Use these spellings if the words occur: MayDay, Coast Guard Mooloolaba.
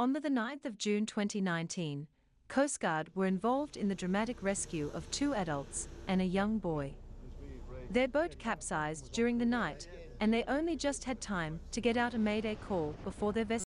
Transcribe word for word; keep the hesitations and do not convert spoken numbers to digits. On the ninth of June twenty nineteen, CoastGuard were involved in the dramatic rescue of two adults and a young boy. Their boat capsized during the night, and they only just had time to get out a Mayday call before their vessel